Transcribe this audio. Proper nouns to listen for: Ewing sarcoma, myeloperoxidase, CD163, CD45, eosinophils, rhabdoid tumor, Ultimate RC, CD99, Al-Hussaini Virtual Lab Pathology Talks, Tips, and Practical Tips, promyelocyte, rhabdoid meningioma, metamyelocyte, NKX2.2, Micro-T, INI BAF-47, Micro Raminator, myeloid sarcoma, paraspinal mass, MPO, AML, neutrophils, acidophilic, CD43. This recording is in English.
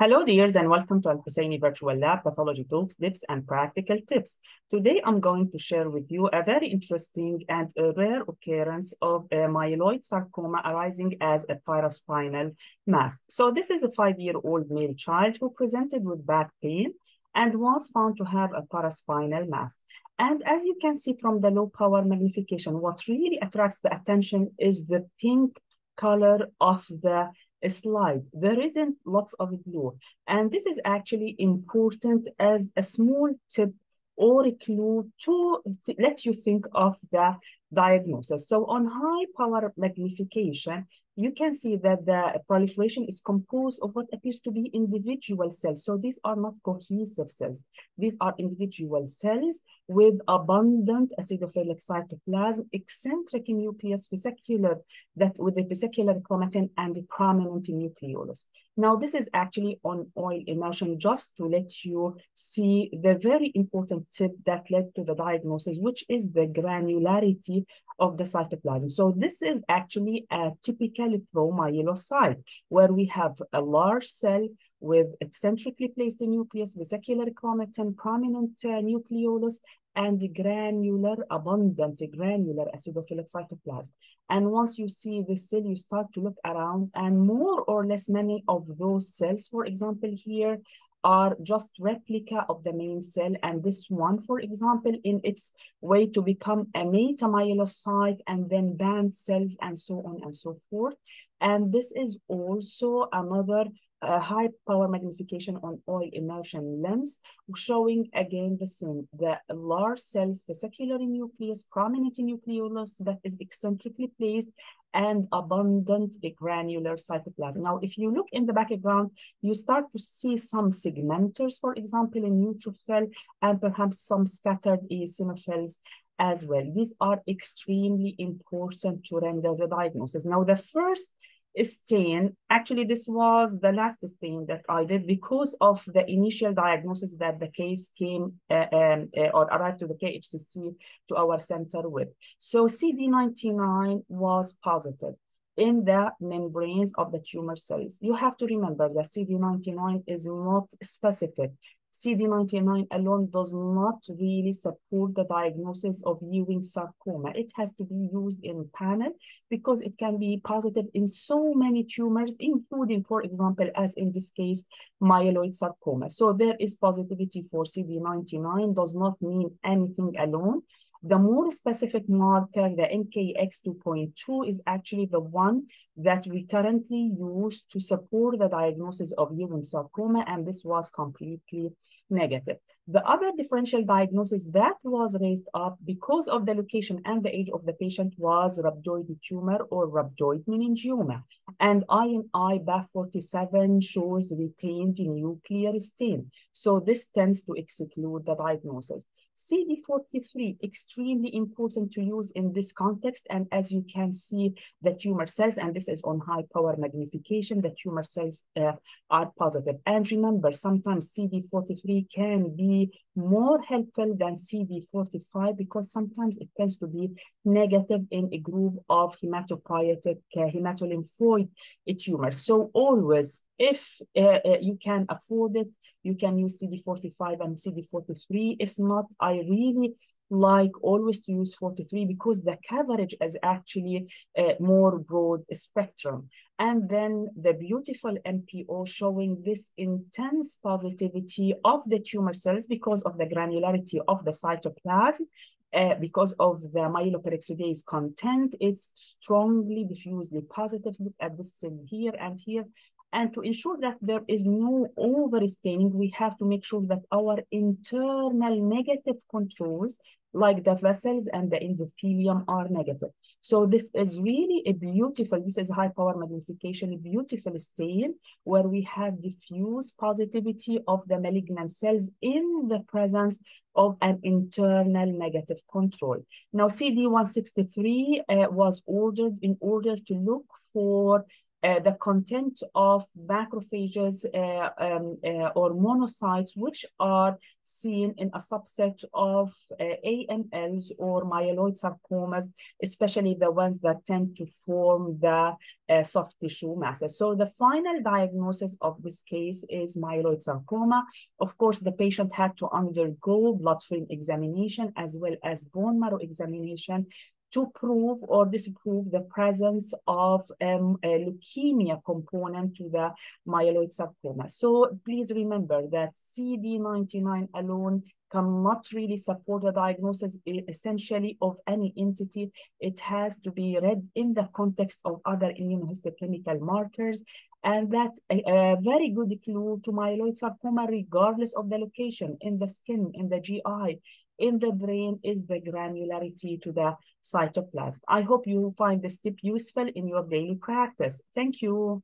Hello, dears, and welcome to Al-Hussaini Virtual Lab Pathology Talks, Tips, and Practical Tips. Today, I'm going to share with you a very interesting and rare occurrence of myeloid sarcoma arising as a paraspinal mass. So this is a 5-year-old male child who presented with back pain and was found to have a paraspinal mass. And as you can see from the low power magnification, what really attracts the attention is the pink color of the slide. There isn't lots of blue. And this is actually important as a small tip or a clue to let you think of the diagnosis. So on high power magnification, you can see that the proliferation is composed of what appears to be individual cells. So these are not cohesive cells. These are individual cells with abundant acidophilic cytoplasm, eccentric nucleus, with the vesicular chromatin and the prominent nucleolus. Now, this is actually on oil immersion, just to let you see the very important tip that led to the diagnosis, which is the granularity of the cytoplasm. So this is actually a typical promyelocyte, where we have a large cell with eccentrically placed nucleus, vesicular chromatin, prominent nucleolus, and granular, abundant granular acidophilic cytoplasm. And once you see this cell, you start to look around, and more or less many of those cells, for example, here, are just replica of the main cell. And this one, for example, in its way to become a metamyelocyte and then band cells and so on and so forth. And this is also another high power magnification on oil immersion lens, showing again the same, the large cells, vesicular nucleus, prominent nucleolus that is eccentrically placed, and abundant granular cytoplasm. Now, if you look in the background, you start to see some segmenters, for example, in neutrophil, and perhaps some scattered eosinophils as well. These are extremely important to render the diagnosis. Now, the first stain, actually, this was the last stain that I did because of the initial diagnosis that the case came or arrived to the KHCC to our center with. So CD99 was positive in the membranes of the tumor cells. You have to remember that CD99 is not specific. CD99 alone does not really support the diagnosis of Ewing sarcoma. It has to be used in panel because it can be positive in so many tumors, including, for example, as in this case, myeloid sarcoma. So there is positivity for CD99, does not mean anything alone. The more specific marker, the NKX2.2, is actually the one that we currently use to support the diagnosis of Ewing sarcoma, and this was completely negative. The other differential diagnosis that was raised up because of the location and the age of the patient was rhabdoid tumor or rhabdoid meningioma, and INI BAF-47 shows retained nuclear stain. So this tends to exclude the diagnosis. CD43, extremely important to use in this context. And as you can see, the tumor cells, and this is on high power magnification, the tumor cells are positive. And remember, sometimes CD43 can be more helpful than CD45 because sometimes it tends to be negative in a group of hematopoietic, hematolymphoid tumors. So always, if you can afford it, you can use CD45 and CD43. If not, I really like always to use 43 because the coverage is actually a more broad spectrum. And then the beautiful MPO showing this intense positivity of the tumor cells because of the granularity of the cytoplasm, because of the myeloperoxidase content. It's strongly diffusely positive. Look at this cell here and here. And to ensure that there is no overstaining, we have to make sure that our internal negative controls, like the vessels and the endothelium, are negative. So this is really a beautiful, this is high power magnification, a beautiful stain where we have diffuse positivity of the malignant cells in the presence of an internal negative control. Now, CD163 was ordered in order to look for the content of macrophages or monocytes, which are seen in a subset of AMLs or myeloid sarcomas, especially the ones that tend to form the soft tissue masses. So the final diagnosis of this case is myeloid sarcoma. Of course, the patient had to undergo blood film examination as well as bone marrow examination to prove or disprove the presence of a leukemia component to the myeloid sarcoma. So please remember that CD99 alone cannot really support the diagnosis essentially of any entity. It has to be read in the context of other immunohistochemical markers, and that a very good clue to myeloid sarcoma, regardless of the location, in the skin, in the GI, in the brain, is the granularity to the cytoplasm. I hope you find this tip useful in your daily practice. Thank you.